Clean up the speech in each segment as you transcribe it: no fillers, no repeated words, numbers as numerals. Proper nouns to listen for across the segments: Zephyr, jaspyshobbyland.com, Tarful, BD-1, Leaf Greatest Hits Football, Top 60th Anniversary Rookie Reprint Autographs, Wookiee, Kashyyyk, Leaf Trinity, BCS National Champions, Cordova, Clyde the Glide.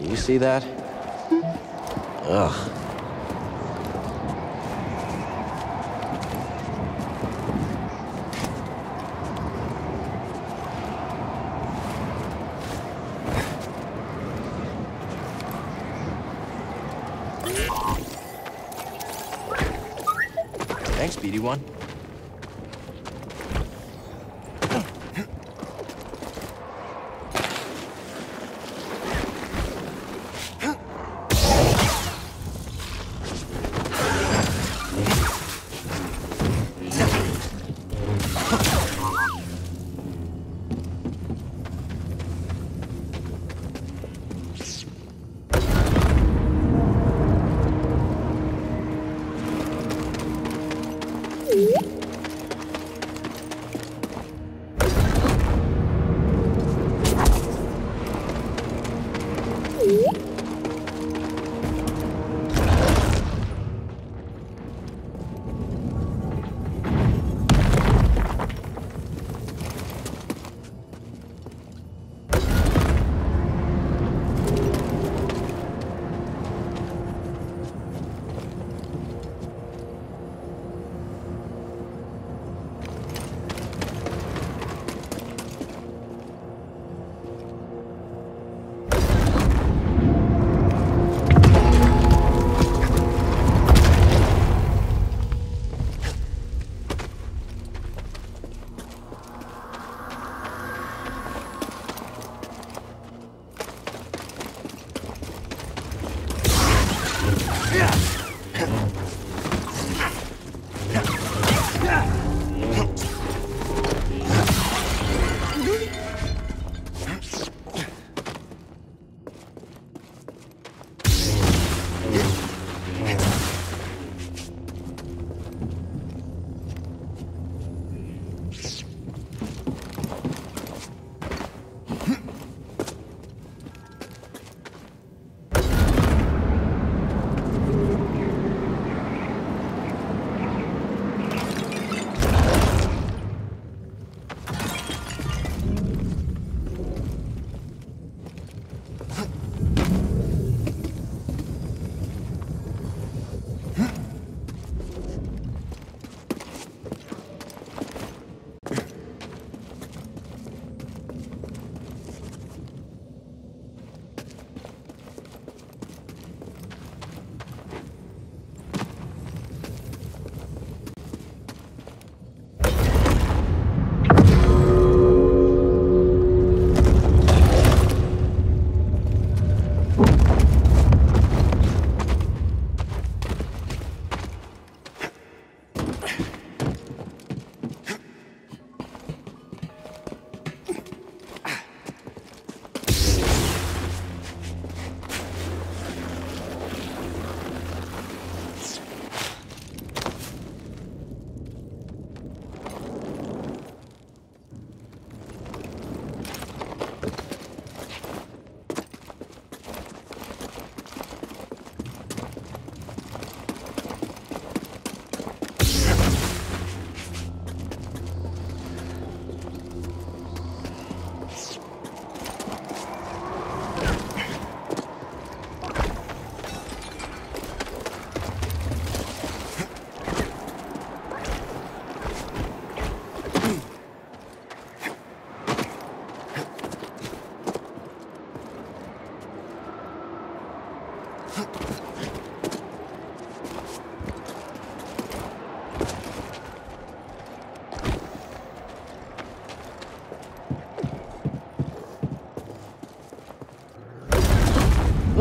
You see that? Ugh. Thanks, BD-1.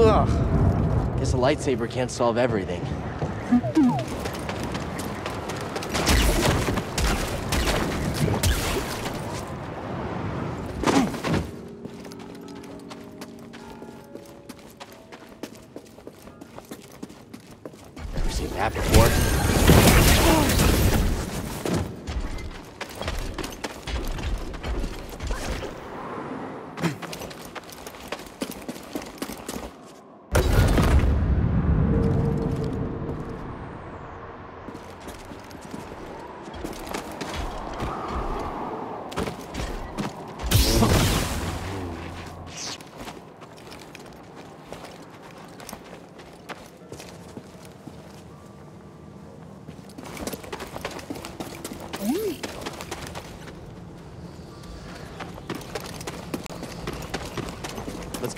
Ugh. Guess a lightsaber can't solve everything. Never seen that before.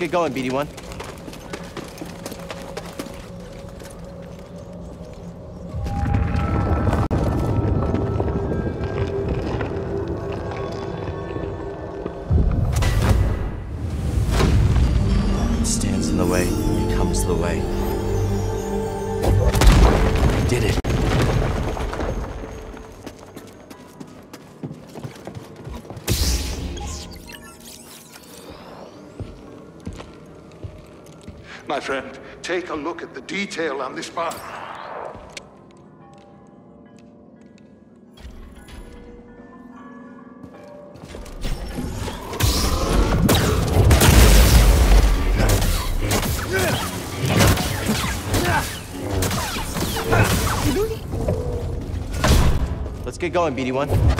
get going, BD-1. My friend, take a look at the detail on this bar. Let's get going, BD-1.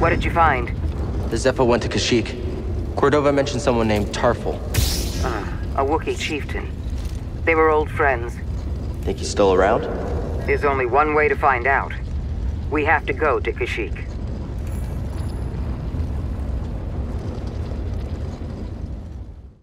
What did you find? The Zephyr went to Kashyyyk. Cordova mentioned someone named Tarful. A Wookiee chieftain. They were old friends. Think he's still around? There's only one way to find out. We have to go to Kashyyyk.